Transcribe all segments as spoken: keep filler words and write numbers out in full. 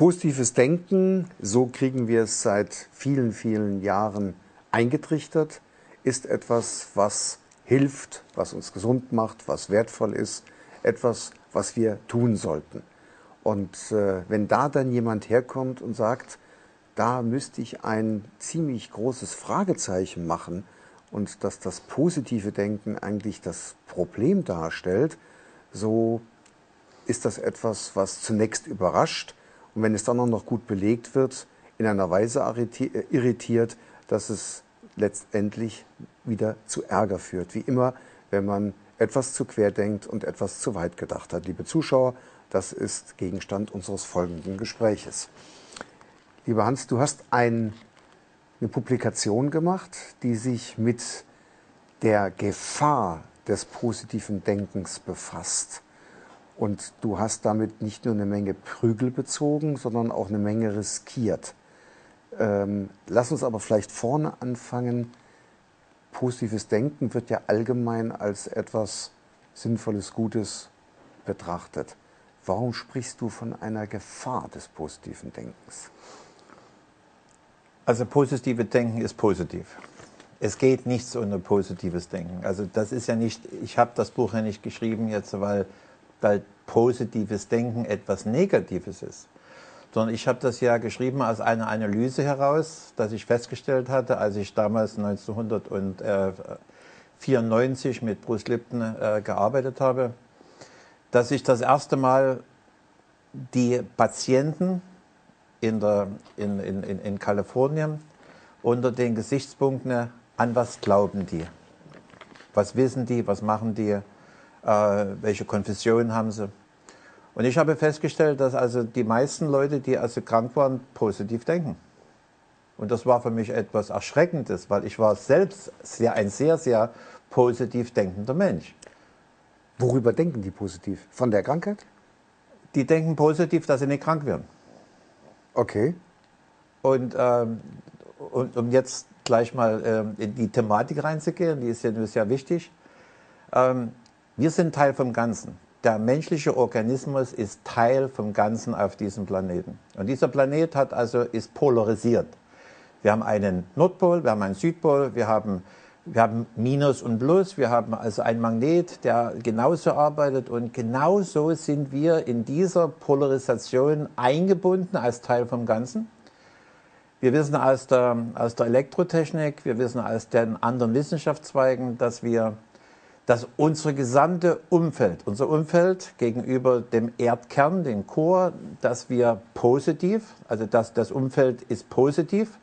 Positives Denken, so kriegen wir es seit vielen, vielen Jahren eingetrichtert, ist etwas, was hilft, was uns gesund macht, was wertvoll ist, etwas, was wir tun sollten. Und äh, wenn da dann jemand herkommt und sagt, da müsste ich ein ziemlich großes Fragezeichen machen und dass das positive Denken eigentlich das Problem darstellt, so ist das etwas, was zunächst überrascht. Und wenn es dann auch noch gut belegt wird, in einer Weise irritiert, dass es letztendlich wieder zu Ärger führt. Wie immer, wenn man etwas zu quer denkt und etwas zu weit gedacht hat. Liebe Zuschauer, das ist Gegenstand unseres folgenden Gespräches. Lieber Hans, du hast ein, eine Publikation gemacht, die sich mit der Gefahr des positiven Denkens befasst. Und du hast damit nicht nur eine Menge Prügel bezogen, sondern auch eine Menge riskiert. Ähm, lass uns aber vielleicht vorne anfangen. Positives Denken wird ja allgemein als etwas Sinnvolles, Gutes betrachtet. Warum sprichst du von einer Gefahr des positiven Denkens? Also positives Denken ist positiv. Es geht nichts ohne positives Denken. Also das ist ja nicht, ich habe das Buch ja nicht geschrieben jetzt, weil... weil positives Denken etwas Negatives ist. Sondern ich habe das ja geschrieben aus einer Analyse heraus, dass ich festgestellt hatte, als ich damals neunzehnhundertvierundneunzig mit Bruce Lipton äh, gearbeitet habe, dass ich das erste Mal die Patienten in, der, in, in, in, in Kalifornien unter den Gesichtspunkten, an was glauben die, was wissen die, was machen die, Äh, welche Konfession haben sie. Und ich habe festgestellt, dass also die meisten Leute, die also krank waren, positiv denken. Und das war für mich etwas Erschreckendes, weil ich war selbst sehr, ein sehr, sehr positiv denkender Mensch. Worüber denken die positiv? Von der Krankheit? Die denken positiv, dass sie nicht krank werden. Okay. Und ähm, und um jetzt gleich mal ähm, in die Thematik reinzugehen, die ist ja sehr wichtig, ähm, wir sind Teil vom Ganzen. Der menschliche Organismus ist Teil vom Ganzen auf diesem Planeten. Und dieser Planet hat also, ist polarisiert. Wir haben einen Nordpol, wir haben einen Südpol, wir haben, wir haben Minus und Plus, wir haben also einen Magnet, der genauso arbeitet. Und genauso sind wir in dieser Polarisation eingebunden als Teil vom Ganzen. Wir wissen aus der, aus der Elektrotechnik, wir wissen aus den anderen Wissenschaftszweigen, dass wir dass unser gesamtes Umfeld, unser Umfeld gegenüber dem Erdkern, dem Core, dass wir positiv, also dass das Umfeld ist positiv.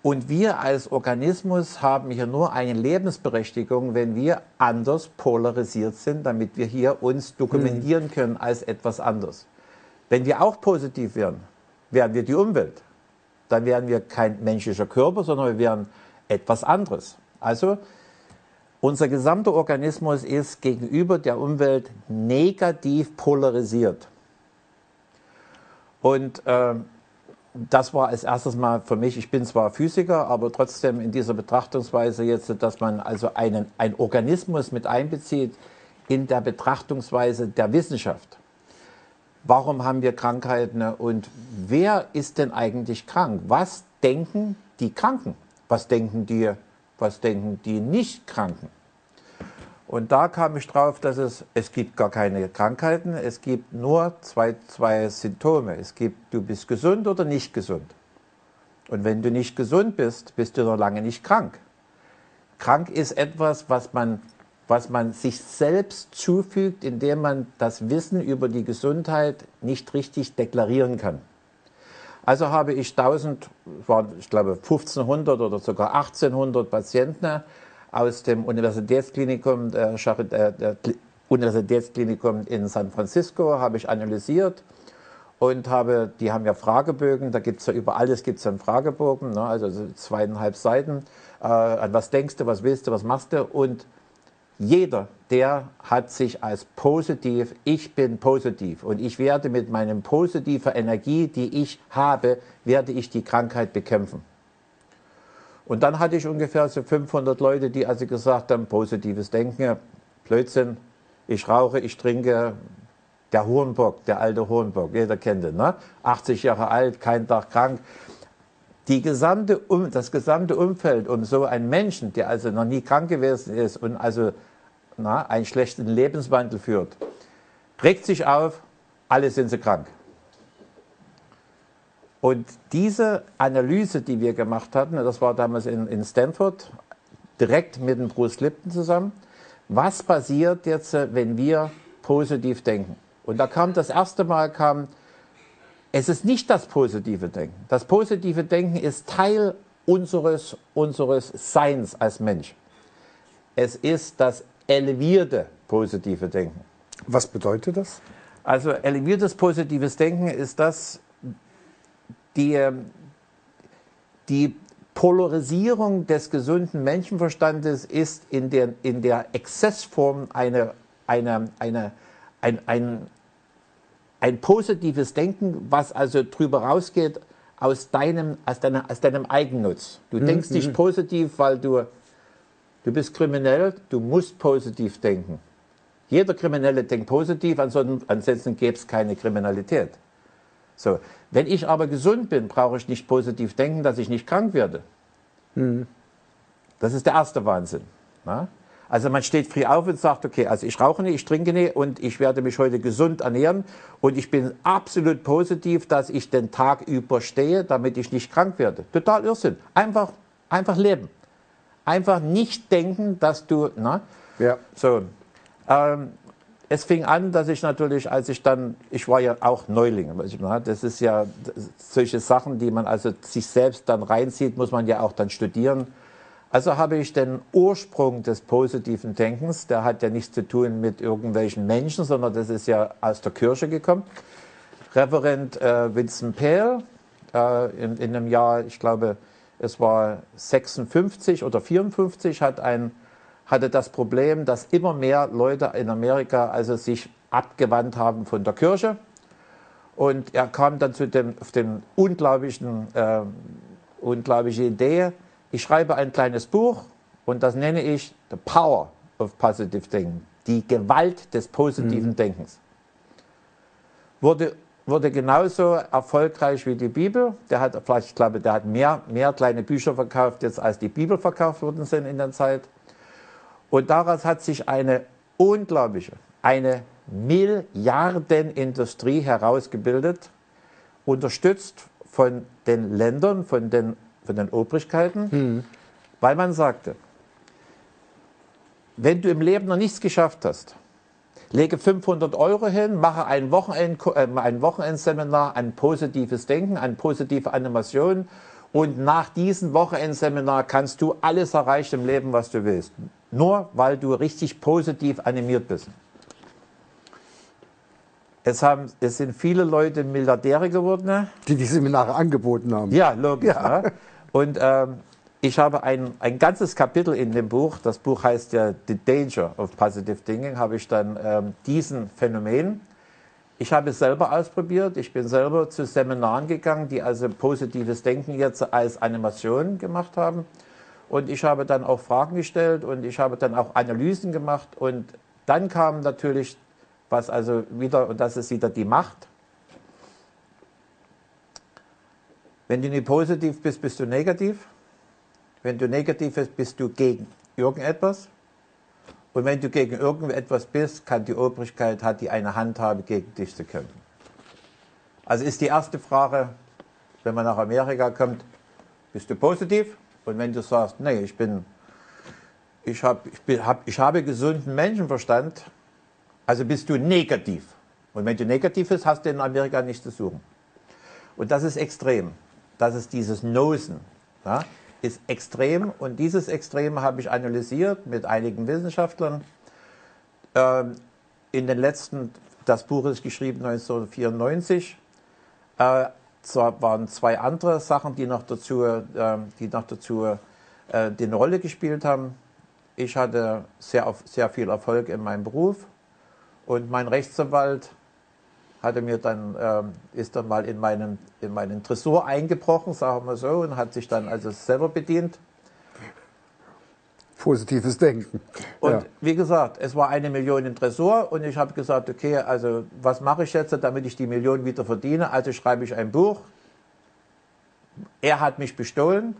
Und wir als Organismus haben hier nur eine Lebensberechtigung, wenn wir anders polarisiert sind, damit wir hier uns dokumentieren können als etwas anderes. Wenn wir auch positiv wären, wären wir die Umwelt. Dann wären wir kein menschlicher Körper, sondern wir wären etwas anderes. Also unser gesamter Organismus ist gegenüber der Umwelt negativ polarisiert. Und äh, das war als erstes Mal für mich, ich bin zwar Physiker, aber trotzdem in dieser Betrachtungsweise jetzt, dass man also einen, einen Organismus mit einbezieht in der Betrachtungsweise der Wissenschaft. Warum haben wir Krankheiten und wer ist denn eigentlich krank? Was denken die Kranken? Was denken die, was denken die Nicht-Kranken? Und da kam ich drauf, dass es, es gibt gar keine Krankheiten, es gibt nur zwei, zwei Symptome. Es gibt, du bist gesund oder nicht gesund. Und wenn du nicht gesund bist, bist du noch lange nicht krank. Krank ist etwas, was man, was man sich selbst zufügt, indem man das Wissen über die Gesundheit nicht richtig deklarieren kann. Also habe ich tausend, ich glaube fünfzehnhundert oder sogar achtzehnhundert Patienten aus dem Universitätsklinikum, der Universitätsklinikum in San Francisco habe ich analysiert und habe, die haben ja Fragebögen, da gibt es ja über alles gibt's einen Fragebogen, ne, also zweieinhalb Seiten, äh, an was denkst du, was willst du, was machst du, und jeder, der hat sich als positiv, ich bin positiv und ich werde mit meinem positiven Energie, die ich habe, werde ich die Krankheit bekämpfen. Und dann hatte ich ungefähr so fünfhundert Leute, die also gesagt haben, positives Denken, Blödsinn, ich rauche, ich trinke, Der Hohenbock, der alte Hohenbock, jeder kennt ihn, ne? achtzig Jahre alt, kein Tag krank. Die gesamte, das gesamte Umfeld um so einen Menschen, der also noch nie krank gewesen ist und also na, einen schlechten Lebenswandel führt, regt sich auf, alle sind sie krank. Und diese Analyse, die wir gemacht hatten, das war damals in, in Stanford, direkt mit dem Bruce Lipton zusammen, was passiert jetzt, wenn wir positiv denken? Und da kam das erste Mal, kam, es ist nicht das positive Denken. Das positive Denken ist Teil unseres, unseres Seins als Mensch. Es ist das elevierte positive Denken. Was bedeutet das? Also eleviertes positives Denken ist das, die, die Polarisierung des gesunden Menschenverstandes ist in der, in der Exzessform eine, eine, eine, ein, ein, ein positives Denken, was also drüber rausgeht aus deinem, aus deiner, aus deinem Eigennutz. Du mhm. denkst nicht positiv, weil du, du bist kriminell, du musst positiv denken. Jeder Kriminelle denkt positiv, ansonsten gäbe es keine Kriminalität. So. Wenn ich aber gesund bin, brauche ich nicht positiv denken, dass ich nicht krank werde. Mhm. Das ist der erste Wahnsinn. Na? Also man steht früh auf und sagt, okay, also ich rauche nicht, ich trinke nicht und ich werde mich heute gesund ernähren und ich bin absolut positiv, dass ich den Tag überstehe, damit ich nicht krank werde. Total Irrsinn. Einfach, einfach leben. Einfach nicht denken, dass du... Na? Ja. So. Ähm, es fing an, dass ich natürlich, als ich dann, ich war ja auch Neuling, das ist ja solche Sachen, die man also sich selbst dann reinzieht, muss man ja auch dann studieren. Also habe ich den Ursprung des positiven Denkens, der hat ja nichts zu tun mit irgendwelchen Menschen, sondern das ist ja aus der Kirche gekommen. Reverend äh, Vincent Peale äh, in, in einem Jahr, ich glaube, es war sechsundfünfzig oder vierundfünfzig, hat ein hatte das Problem, dass immer mehr Leute in Amerika also sich abgewandt haben von der Kirche. Und er kam dann zu dem, auf den unglaublichen, äh, unglaublichen Idee, ich schreibe ein kleines Buch und das nenne ich The Power of Positive Thinking, die Gewalt des positiven mhm. Denkens. Wurde, wurde genauso erfolgreich wie die Bibel. Der hat, vielleicht, ich glaube, der hat mehr, mehr kleine Bücher verkauft, jetzt als die Bibel verkauft worden sind in der Zeit. Und daraus hat sich eine unglaubliche, eine Milliardenindustrie herausgebildet, unterstützt von den Ländern, von den, von den Obrigkeiten, hm. weil man sagte, wenn du im Leben noch nichts geschafft hast, lege fünfhundert Euro hin, mache ein, Wochenend, äh, ein Wochenendseminar an positives Denken, an positive Animation und nach diesem Wochenendseminar kannst du alles erreichen im Leben, was du willst. Nur weil du richtig positiv animiert bist. Es, haben, es sind viele Leute Milliardäre geworden. Die die Seminare angeboten haben. Ja, logisch. Ja. Ne? Und ähm, ich habe ein, ein ganzes Kapitel in dem Buch, das Buch heißt ja The Danger of Positive Thinking, habe ich dann ähm, diesen Phänomen. Ich habe es selber ausprobiert, ich bin selber zu Seminaren gegangen, die also positives Denken jetzt als Animation gemacht haben. Und ich habe dann auch Fragen gestellt und ich habe dann auch Analysen gemacht. Und dann kam natürlich, was also wieder, und das ist wieder die Macht. Wenn du nicht positiv bist, bist du negativ. Wenn du negativ bist, bist du gegen irgendetwas. Und wenn du gegen irgendetwas bist, kann die Obrigkeit, hat die eine Handhabe, gegen dich zu kämpfen. Also ist die erste Frage, wenn man nach Amerika kommt, bist du positiv? Und wenn du sagst, nee, ich bin, ich habe, ich bin, hab, ich habe gesunden Menschenverstand, also bist du negativ. Und wenn du negativ bist, hast du in Amerika nichts zu suchen. Und das ist extrem. Das ist dieses Nosen, ja, ist extrem. Und dieses Extrem habe ich analysiert mit einigen Wissenschaftlern. Ähm, in den letzten, das Buch ist geschrieben neunzehnhundertvierundneunzig. Äh, Zwar waren zwei andere Sachen, die noch dazu, äh, die noch dazu äh, die eine Rolle gespielt haben. Ich hatte sehr, sehr viel Erfolg in meinem Beruf und mein Rechtsanwalt hatte mir dann, äh, ist dann mal in meinen, in meinen Tresor eingebrochen, sagen wir so, und hat sich dann also selber bedient. positives Denken. Und ja. wie gesagt, es war eine Million im Tresor und ich habe gesagt, okay, also was mache ich jetzt, damit ich die Million wieder verdiene? Also schreibe ich ein Buch. Er hat mich bestohlen,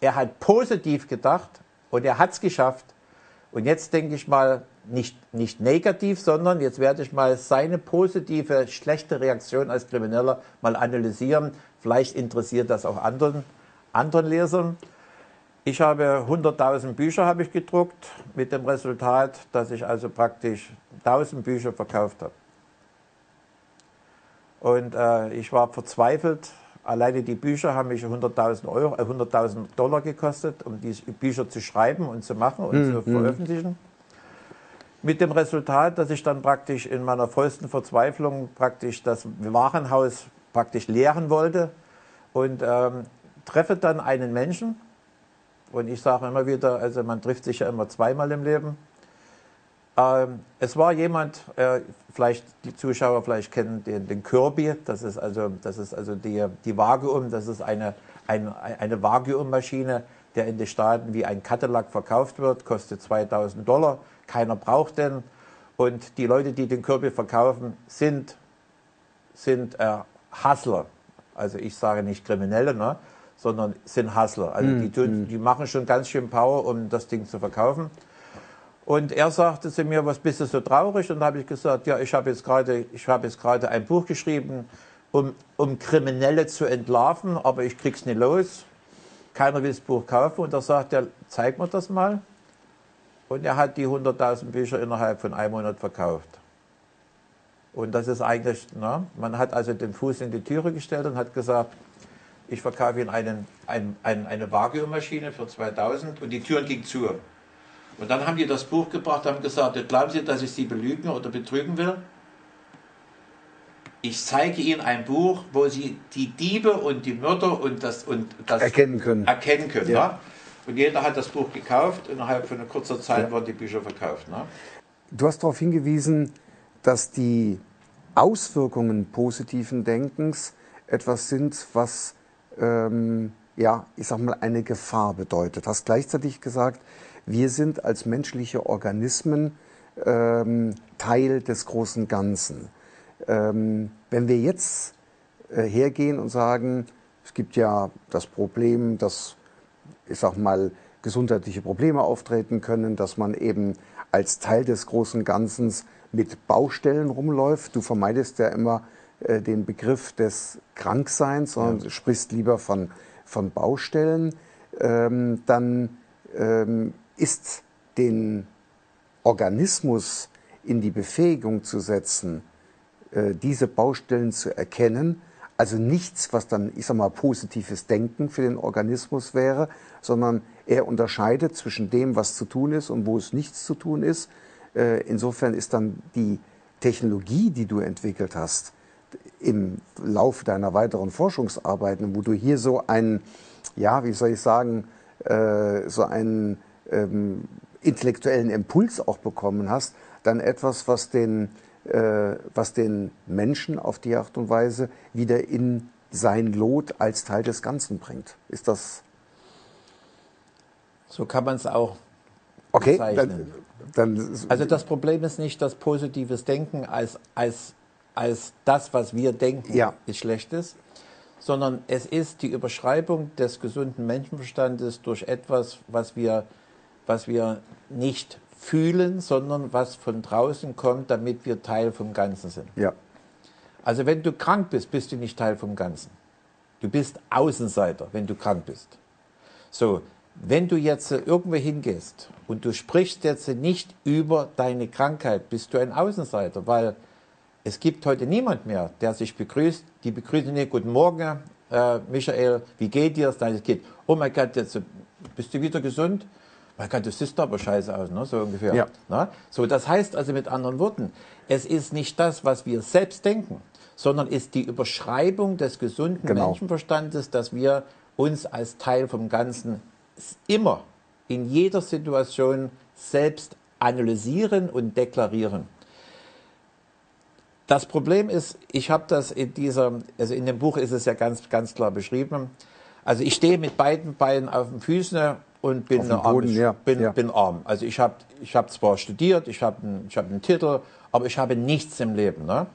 er hat positiv gedacht und er hat es geschafft. Und jetzt denke ich mal, nicht, nicht negativ, sondern jetzt werde ich mal seine positive, schlechte Reaktion als Krimineller mal analysieren. Vielleicht interessiert das auch anderen, anderen Lesern. Ich habe hunderttausend Bücher habe ich gedruckt, mit dem Resultat, dass ich also praktisch tausend Bücher verkauft habe. Und äh, ich war verzweifelt. Alleine die Bücher haben mich hunderttausend Euro, äh, hunderttausend Dollar gekostet, um die Bücher zu schreiben und zu machen und mhm. zu veröffentlichen. Mit dem Resultat, dass ich dann praktisch in meiner vollsten Verzweiflung praktisch das Warenhaus praktisch leeren wollte und ähm, treffe dann einen Menschen. Und ich sage immer wieder, also man trifft sich ja immer zweimal im Leben. Ähm, es war jemand, äh, vielleicht die Zuschauer vielleicht kennen den, den Kirby, das ist also, das ist also die, die Vakuum, das ist eine, eine, eine Vakuummaschine, der in den Staaten wie ein Cadillac verkauft wird, kostet zweitausend Dollar, keiner braucht den. Und die Leute, die den Kirby verkaufen, sind, sind äh, Hustler, also ich sage nicht Kriminelle, ne? Sondern sind Hustler, also mm, die, tun, mm. die machen schon ganz schön Power, um das Ding zu verkaufen. Und er sagte zu mir, was bist du so traurig? Und da habe ich gesagt, ja, ich habe jetzt gerade hab ein Buch geschrieben, um, um Kriminelle zu entlarven, aber ich krieg's nicht los. Keiner will das Buch kaufen. Und da sagt er, zeig mir das mal. Und er hat die hunderttausend Bücher innerhalb von einem Monat verkauft. Und das ist eigentlich, ne, man hat also den Fuß in die Türe gestellt und hat gesagt, ich verkaufe Ihnen einen, einen, einen, eine Vakuummaschine für zweitausend und die Türen ging zu. Und dann haben die das Buch gebracht, haben gesagt, glauben Sie, dass ich Sie belügen oder betrügen will? Ich zeige Ihnen ein Buch, wo Sie die Diebe und die Mörder und das, und das erkennen können. Erkennen können, ja. Ne? Und jeder hat das Buch gekauft, innerhalb von einer kurzen Zeit ja. wurden die Bücher verkauft. Ne? Du hast darauf hingewiesen, dass die Auswirkungen positiven Denkens etwas sind, was, ähm, ja, ich sag mal, eine Gefahr bedeutet. Hast gleichzeitig gesagt, wir sind als menschliche Organismen ähm, Teil des großen Ganzen. Ähm, wenn wir jetzt äh, hergehen und sagen, es gibt ja das Problem, dass, ich sag mal, gesundheitliche Probleme auftreten können, dass man eben als Teil des großen Ganzen mit Baustellen rumläuft. Du vermeidest ja immer äh, den Begriff des Krankseins, sondern ja. sprichst lieber von, von Baustellen. Ähm, dann ähm, ist den Organismus in die Befähigung zu setzen, äh, diese Baustellen zu erkennen, also nichts, was dann, ich sag mal, positives Denken für den Organismus wäre, sondern er unterscheidet zwischen dem, was zu tun ist und wo es nichts zu tun ist. Äh, insofern ist dann die Technologie, die du entwickelt hast, im Laufe deiner weiteren Forschungsarbeiten, wo du hier so einen, ja, wie soll ich sagen, äh, so einen ähm, intellektuellen Impuls auch bekommen hast, dann etwas, was den was den Menschen auf die Art und Weise wieder in sein Lot als Teil des Ganzen bringt. Ist das... So kann man es auch okay, bezeichnen. Dann, dann also das Problem ist nicht, dass positives Denken als, als, als das, was wir denken, ja. ist Schlechtes, sondern es ist die Überschreibung des gesunden Menschenverstandes durch etwas, was wir, was wir nicht fühlen, sondern was von draußen kommt, damit wir Teil vom Ganzen sind. Ja. Also wenn du krank bist, bist du nicht Teil vom Ganzen. Du bist Außenseiter, wenn du krank bist. So, wenn du jetzt irgendwo hingehst und du sprichst jetzt nicht über deine Krankheit, bist du ein Außenseiter, weil es gibt heute niemand mehr, der sich begrüßt. Die begrüßen dir, guten Morgen, äh, Michael, wie geht dir? Nein, es geht, oh mein Gott, jetzt bist du wieder gesund? Man kann, das sieht aber scheiße aus, ne? So ungefähr. Ja. Ne? So, das heißt also mit anderen Worten, es ist nicht das, was wir selbst denken, sondern ist die Überschreibung des gesunden genau. Menschenverstandes, dass wir uns als Teil vom Ganzen immer in jeder Situation selbst analysieren und deklarieren. Das Problem ist, ich habe das in dieser, also in dem Buch ist es ja ganz, ganz klar beschrieben. Also ich stehe mit beiden Beinen auf den Füßen und bin, arm, Boden, ich, ja. bin, ja. bin arm. Also ich habe ich hab zwar studiert, ich habe einen, hab einen Titel, aber ich habe nichts im Leben. Ne?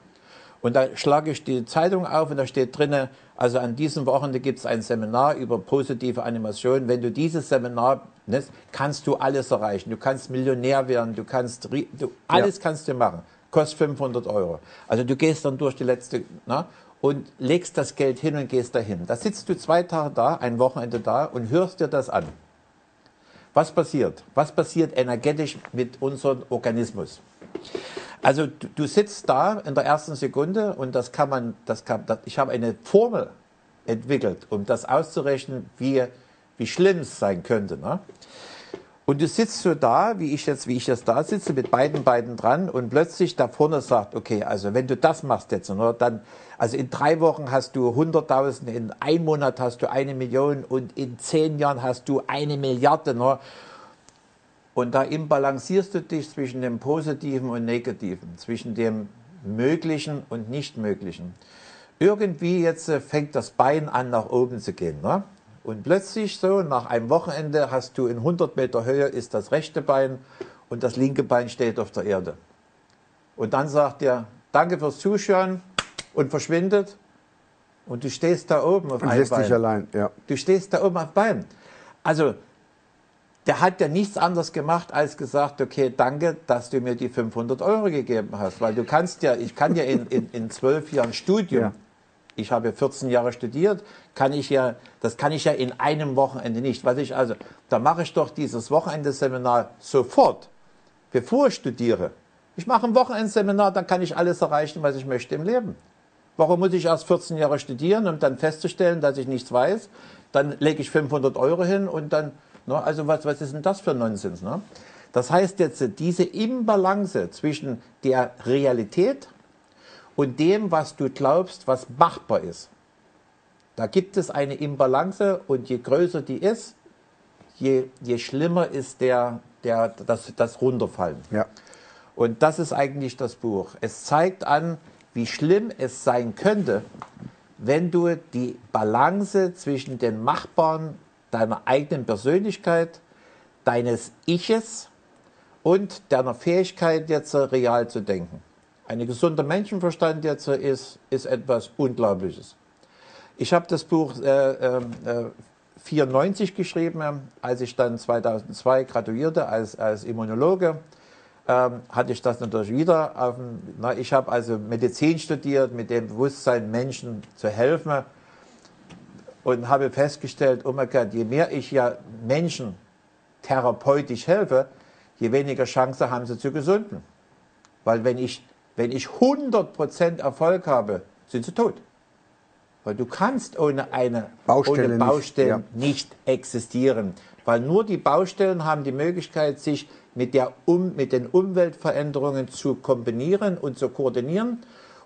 Und da schlage ich die Zeitung auf und da steht drin, also an diesem Wochenende gibt es ein Seminar über positive Animation. Wenn du dieses Seminar nimmst, kannst du alles erreichen. Du kannst Millionär werden, du kannst du, alles ja. kannst du machen. Kostet fünfhundert Euro. Also du gehst dann durch die letzte ne, und legst das Geld hin und gehst dahin. Da sitzt du zwei Tage da, ein Wochenende da und hörst dir das an. Was passiert? Was passiert energetisch mit unserem Organismus? Also du, du sitzt da in der ersten Sekunde und das kann man, das kann, das, ich habe eine Formel entwickelt, um das auszurechnen, wie, wie schlimm es sein könnte. Ne? Und du sitzt so da, wie ich jetzt, wie ich jetzt da sitze, mit beiden Beinen dran und plötzlich da vorne sagt, okay, also wenn du das machst jetzt, ne, dann, also in drei Wochen hast du hunderttausend, in einem Monat hast du eine Million und in zehn Jahren hast du eine Milliarde. Ne? Und da imbalancierst du dich zwischen dem Positiven und Negativen, zwischen dem Möglichen und Nichtmöglichen. Irgendwie jetzt fängt das Bein an, nach oben zu gehen. Ne? Und plötzlich so, nach einem Wochenende hast du in hundert Meter Höhe ist das rechte Bein und das linke Bein steht auf der Erde. Und dann sagt er, danke fürs Zuschauen und verschwindet. Und du stehst da oben auf einem Bein. Du lässt dich allein, ja. Du stehst da oben auf dem Bein. Also... Der hat ja nichts anderes gemacht, als gesagt, okay, danke, dass du mir die fünfhundert Euro gegeben hast. Weil du kannst ja, ich kann ja in, in, in zwölf Jahren Studium, ja. ich habe vierzehn Jahre studiert, kann ich ja, das kann ich ja in einem Wochenende nicht. Was ich also, da mache ich doch dieses Wochenendeseminar sofort, bevor ich studiere. Ich mache ein Wochenendseminar, dann kann ich alles erreichen, was ich möchte im Leben. Warum muss ich erst vierzehn Jahre studieren, um dann festzustellen, dass ich nichts weiß? Dann lege ich fünfhundert Euro hin und dann... Also was, was ist denn das für Nonsens? Ne? Das heißt jetzt, diese Imbalance zwischen der Realität und dem, was du glaubst, was machbar ist. Da gibt es eine Imbalance und je größer die ist, je, je schlimmer ist der, der, das, das Runterfallen. Ja. Und das ist eigentlich das Buch. Es zeigt an, wie schlimm es sein könnte, wenn du die Balance zwischen den machbaren deiner eigenen Persönlichkeit, deines Iches und deiner Fähigkeit, jetzt real zu denken. Ein gesunder Menschenverstand jetzt ist, ist etwas Unglaubliches. Ich habe das Buch neunzehnhundertvierundneunzig geschrieben, als ich dann zweitausendzwei graduierte als, als Immunologe. Ähm, hatte ich das natürlich wieder. Auf, na, ich habe also Medizin studiert, mit dem Bewusstsein, Menschen zu helfen. Und habe festgestellt, oh mein Gott, je mehr ich ja Menschen therapeutisch helfe, je weniger Chance haben sie zu gesunden. Weil wenn ich, wenn ich hundert Prozent Erfolg habe, sind sie tot. Weil du kannst ohne eine Baustelle ohne Baustellen nicht, ja. nicht existieren. Weil nur die Baustellen haben die Möglichkeit, sich mit, der um, mit den Umweltveränderungen zu kombinieren und zu koordinieren,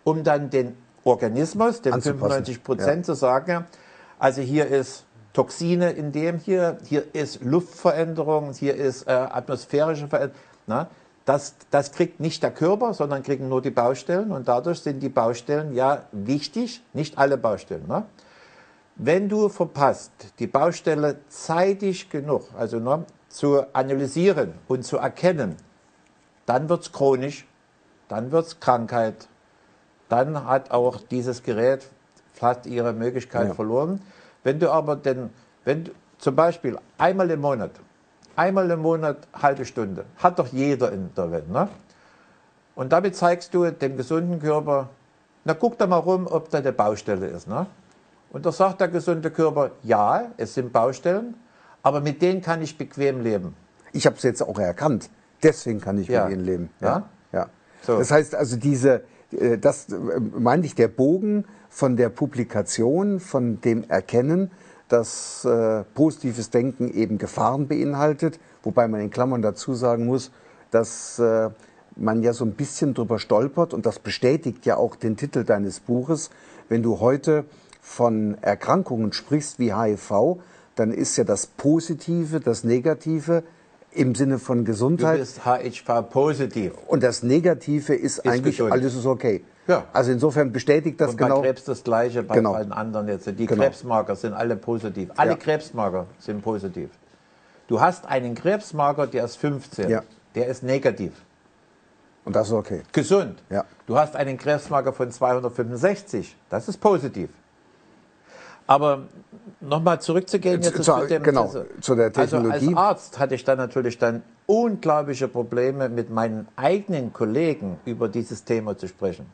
um dann den Organismus, den fünfundneunzig Prozent ja. zu sagen, also hier ist Toxine in dem hier, hier ist Luftveränderung, hier ist äh, atmosphärische Veränderung. Na, das, das kriegt nicht der Körper, sondern kriegen nur die Baustellen. Und dadurch sind die Baustellen ja wichtig, nicht alle Baustellen. Ne? Wenn du verpasst, die Baustelle zeitig genug also ne, zu analysieren und zu erkennen, dann wird es chronisch, dann wird es Krankheit, dann hat auch dieses Gerät hat ihre Möglichkeit ja. verloren. Wenn du aber denn, wenn du, zum Beispiel einmal im Monat, einmal im Monat halbe Stunde, hat doch jeder in der Welt, ne? Und damit zeigst du dem gesunden Körper, na guck da mal rum, ob da eine Baustelle ist, ne? Und da sagt der gesunde Körper, ja, es sind Baustellen, aber mit denen kann ich bequem leben. Ich habe es jetzt auch erkannt, deswegen kann ich ja. mit ihnen leben. Ja? Ja. Ja. So. Das heißt also diese, das meine ich, der Bogen von der Publikation, von dem Erkennen, dass äh, positives Denken eben Gefahren beinhaltet, wobei man in Klammern dazu sagen muss, dass äh, man ja so ein bisschen drüber stolpert und das bestätigt ja auch den Titel deines Buches. Wenn du heute von Erkrankungen sprichst wie H I V, dann ist ja das Positive, das Negative im Sinne von Gesundheit. Du bist H I V-positiv. Und das Negative ist, ist eigentlich, gesund. Alles ist okay. Ja. Also insofern bestätigt das und bei genau. Bei Krebs das Gleiche, bei genau. allen anderen jetzt. Die genau. Krebsmarker sind alle positiv. Alle ja. Krebsmarker sind positiv. Du hast einen Krebsmarker, der ist fünfzehn, ja. Der ist negativ. Und das ist okay. Gesund. Ja. Du hast einen Krebsmarker von zweihundertfünfundsechzig, das ist positiv. Aber nochmal zurückzugehen jetzt zu, mit dem, genau, also, zu der Technologie. Also als Arzt hatte ich dann natürlich dann unglaubliche Probleme, mit meinen eigenen Kollegen über dieses Thema zu sprechen.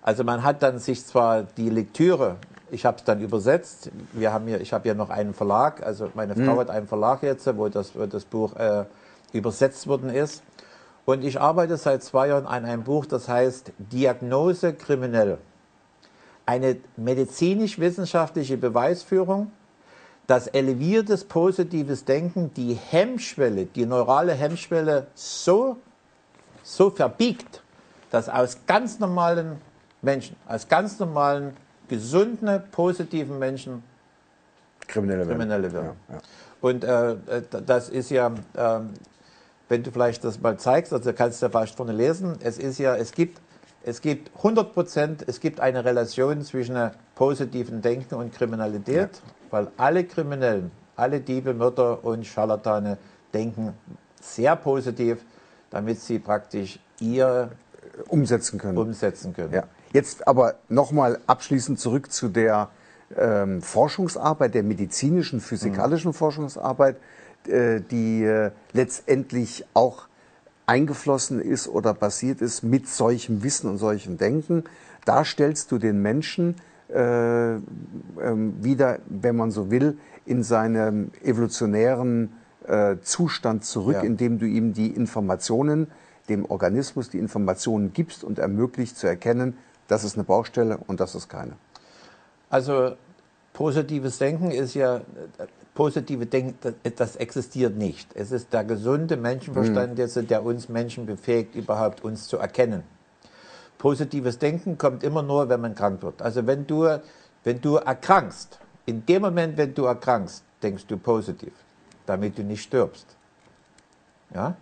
Also man hat dann sich zwar die Lektüre, ich habe es dann übersetzt, wir haben hier, ich habe ja noch einen Verlag, also meine Frau hm. hat einen Verlag jetzt, wo das, wo das Buch äh, übersetzt worden ist. Und ich arbeite seit zwei Jahren an einem Buch, das heißt Diagnose Kriminell. Eine medizinisch-wissenschaftliche Beweisführung, dass eleviertes positives Denken die Hemmschwelle, die neurale Hemmschwelle so, so verbiegt, dass aus ganz normalen Menschen, aus ganz normalen, gesunden, positiven Menschen Kriminelle, Kriminelle werden. Ja, ja. Und äh, das ist ja, äh, wenn du vielleicht das mal zeigst, also kannst du ja fast vorne lesen, es ist ja, es gibt Es gibt hundert Prozent, es gibt eine Relation zwischen positivem Denken und Kriminalität, ja. Weil alle Kriminellen, alle Diebe, Mörder und Scharlatane denken sehr positiv, damit sie praktisch ihr umsetzen können. Umsetzen können. Ja. Jetzt aber nochmal abschließend zurück zu der ähm, Forschungsarbeit, der medizinischen, physikalischen mhm. Forschungsarbeit, äh, die äh, letztendlich auch eingeflossen ist oder basiert ist mit solchem Wissen und solchem Denken. Da stellst du den Menschen äh, äh, wieder, wenn man so will, in seinem evolutionären äh, Zustand zurück, ja. Indem du ihm die Informationen, dem Organismus die Informationen gibst und ermöglicht zu erkennen, das ist eine Baustelle und das ist keine. Also positives Denken ist ja... Positive Denken, das existiert nicht. Es ist der gesunde Menschenverstand, mhm. der uns Menschen befähigt, überhaupt uns zu erkennen. Positives Denken kommt immer nur, wenn man krank wird. Also wenn du, wenn du erkrankst, in dem Moment, wenn du erkrankst, denkst du positiv, damit du nicht stirbst. Ja?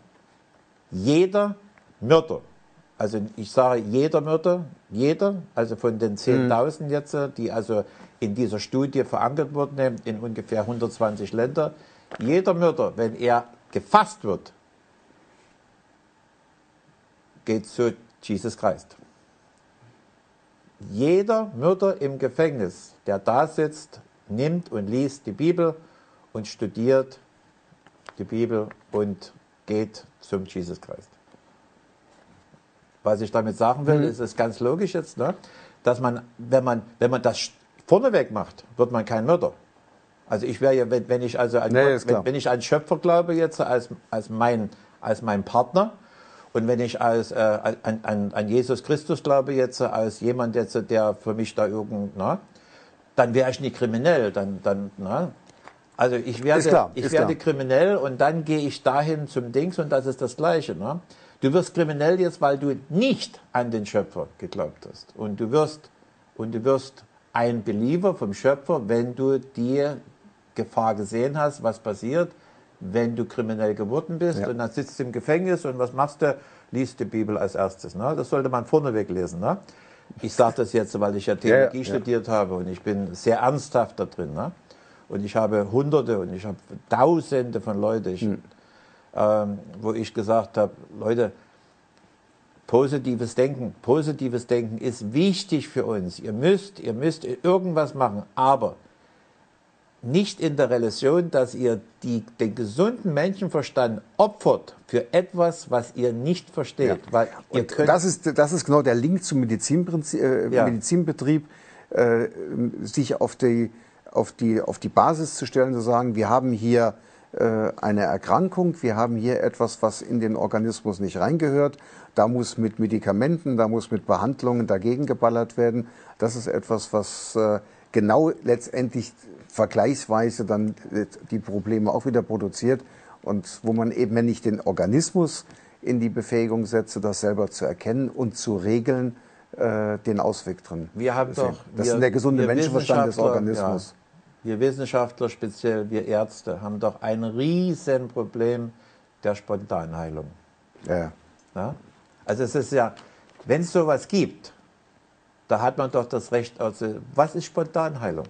Jeder Mörder, also ich sage jeder Mörder, jeder, also von den zehntausend mhm. jetzt, die also... in dieser Studie verankert wurden, in ungefähr hundertzwanzig Ländern. Jeder Mörder, wenn er gefasst wird, geht zu Jesus Christ. Jeder Mörder im Gefängnis, der da sitzt, nimmt und liest die Bibel und studiert die Bibel und geht zum Jesus Christ. Was ich damit sagen will, mhm. ist es ganz logisch jetzt, ne? Dass man, wenn man, wenn man das vorneweg macht, wird man kein Mörder. Also ich wäre ja, wenn, wenn ich also an, nee, wenn, wenn ich an Schöpfer glaube jetzt als, als, mein, als mein Partner und wenn ich als, äh, an, an, an Jesus Christus glaube jetzt als jemand, jetzt, der für mich da irgend, na, dann wäre ich nicht kriminell. Dann, dann, na. Also ich werde, klar, ich werde kriminell und dann gehe ich dahin zum Dings und das ist das Gleiche. Na. Du wirst kriminell jetzt, weil du nicht an den Schöpfer geglaubt hast. Und du wirst, und du wirst ein Believer vom Schöpfer, wenn du die Gefahr gesehen hast, was passiert, wenn du kriminell geworden bist, ja. Und dann sitzt du im Gefängnis und was machst du? Liest die Bibel als erstes. Ne? Das sollte man vorneweg lesen. Ne? Ich sage das jetzt, weil ich ja Theologie ja, ja. studiert habe und ich bin sehr ernsthaft da drin. Ne? Und ich habe Hunderte und ich habe Tausende von Leuten, hm. ähm, wo ich gesagt habe, Leute, positives Denken, positives Denken ist wichtig für uns. Ihr müsst, ihr müsst irgendwas machen, aber nicht in der Relation, dass ihr die, den gesunden Menschenverstand opfert für etwas, was ihr nicht versteht. Ja. Weil ihr könnt das, ist, das ist genau der Link zum Medizinprinzip, äh, ja. Medizinbetrieb, äh, sich auf die, auf, die, auf die Basis zu stellen, zu sagen, wir haben hier eine Erkrankung, wir haben hier etwas, was in den Organismus nicht reingehört, da muss mit Medikamenten, da muss mit Behandlungen dagegen geballert werden. Das ist etwas, was genau letztendlich vergleichsweise dann die Probleme auch wieder produziert und wo man eben, wenn ich den Organismus in die Befähigung setze, das selber zu erkennen und zu regeln, den Ausweg drin. Wir haben doch, das wir, ist der gesunde Menschenverstand des Organismus. Ja. Wir Wissenschaftler, speziell wir Ärzte, haben doch ein riesen Problem der Spontanheilung. Ja. Ja? Also es ist ja, wenn es sowas gibt, da hat man doch das Recht, also was ist Spontanheilung?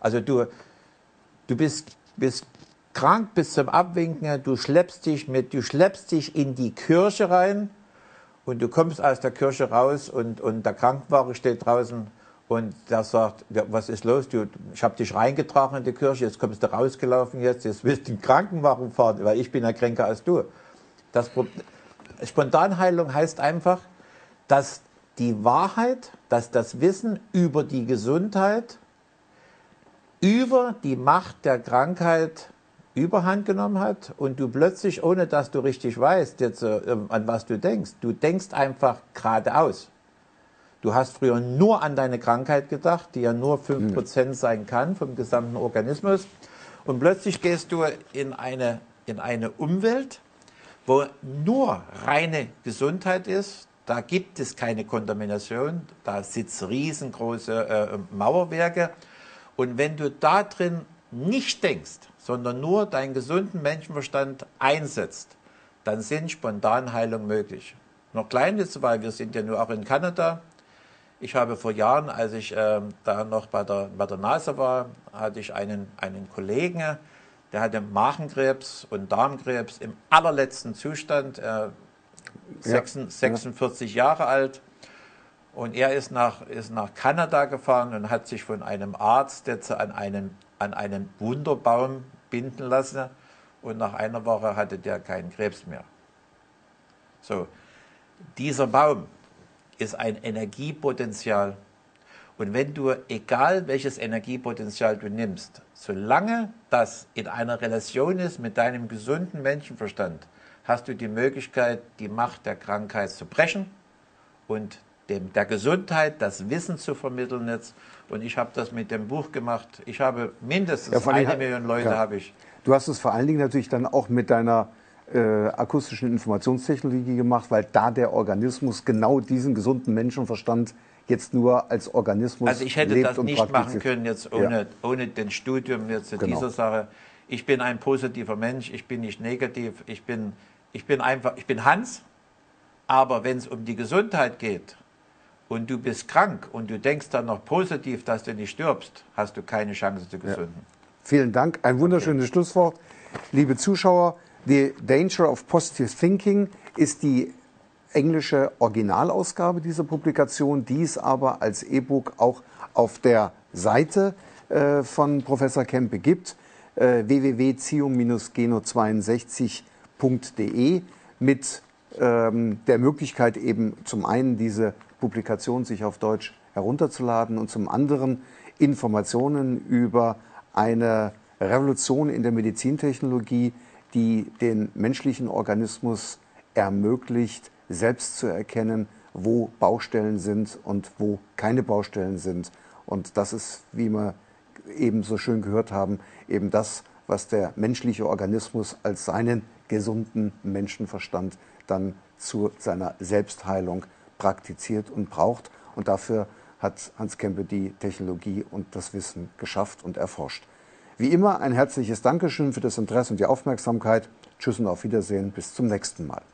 Also du, du bist, bist krank bis zum Abwinken, du schleppst dich mit, du schleppst dich in die Kirche rein und du kommst aus der Kirche raus und, und der Krankenwagen steht draußen und der sagt, was ist los, du, ich habe dich reingetragen in die Kirche, jetzt kommst du rausgelaufen, jetzt, jetzt willst du den Krankenwagen fahren, weil ich bin ja kränker als du. Das Spontanheilung heißt einfach, dass die Wahrheit, dass das Wissen über die Gesundheit, über die Macht der Krankheit überhand genommen hat und du plötzlich, ohne dass du richtig weißt, jetzt, äh, an was du denkst, du denkst einfach geradeaus. Du hast früher nur an deine Krankheit gedacht, die ja nur fünf Prozent sein kann vom gesamten Organismus und plötzlich gehst du in eine, in eine Umwelt, wo nur reine Gesundheit ist. Da gibt es keine Kontamination, da sitzen riesengroße äh, Mauerwerke. Und wenn du da drin nicht denkst, sondern nur deinen gesunden Menschenverstand einsetzt, dann sind Spontanheilung möglich. Noch kleine, weil wir sind ja nur auch in Kanada. Ich habe vor Jahren, als ich äh, da noch bei der, bei der NASA war, hatte ich einen, einen Kollegen, der hatte Magenkrebs und Darmkrebs im allerletzten Zustand. Äh, sechsundvierzig ja. Jahre alt und er ist nach, ist nach Kanada gefahren und hat sich von einem Arzt jetzt an einem, an einem Wunderbaum binden lassen und nach einer Woche hatte der keinen Krebs mehr. So, dieser Baum ist ein Energiepotenzial und wenn du, egal welches Energiepotenzial du nimmst, solange das in einer Relation ist mit deinem gesunden Menschenverstand, hast du die Möglichkeit, die Macht der Krankheit zu brechen und dem, der Gesundheit das Wissen zu vermitteln jetzt. Und ich habe das mit dem Buch gemacht. Ich habe mindestens ja, eine Million Leute ja. habe ich. Du hast es vor allen Dingen natürlich dann auch mit deiner äh, akustischen Informationstechnologie gemacht, weil da der Organismus genau diesen gesunden Menschenverstand jetzt nur als Organismus lebt. Also ich hätte das nicht machen können jetzt ohne, ja. ohne den Studium jetzt genau. dieser Sache. Ich bin ein positiver Mensch, ich bin nicht negativ, ich bin, ich bin einfach, ich bin Hans, aber wenn es um die Gesundheit geht und du bist krank und du denkst dann noch positiv, dass du nicht stirbst, hast du keine Chance zu gesunden. Ja. Vielen Dank, ein wunderschönes okay. Schlusswort. Liebe Zuschauer, The Danger of Positive Thinking ist die englische Originalausgabe dieser Publikation, die ist aber als E-Book auch auf der Seite äh, von Professor Kempe gibt. w w w punkt cium geno zweiundsechzig punkt de mit ähm, der Möglichkeit eben zum einen diese Publikation sich auf Deutsch herunterzuladen und zum anderen Informationen über eine Revolution in der Medizintechnologie, die den menschlichen Organismus ermöglicht, selbst zu erkennen, wo Baustellen sind und wo keine Baustellen sind. Und das ist, wie man eben so schön gehört haben, eben das, was der menschliche Organismus als seinen gesunden Menschenverstand dann zu seiner Selbstheilung praktiziert und braucht. Und dafür hat Hans Kempe die Technologie und das Wissen geschafft und erforscht. Wie immer ein herzliches Dankeschön für das Interesse und die Aufmerksamkeit. Tschüss und auf Wiedersehen, bis zum nächsten Mal.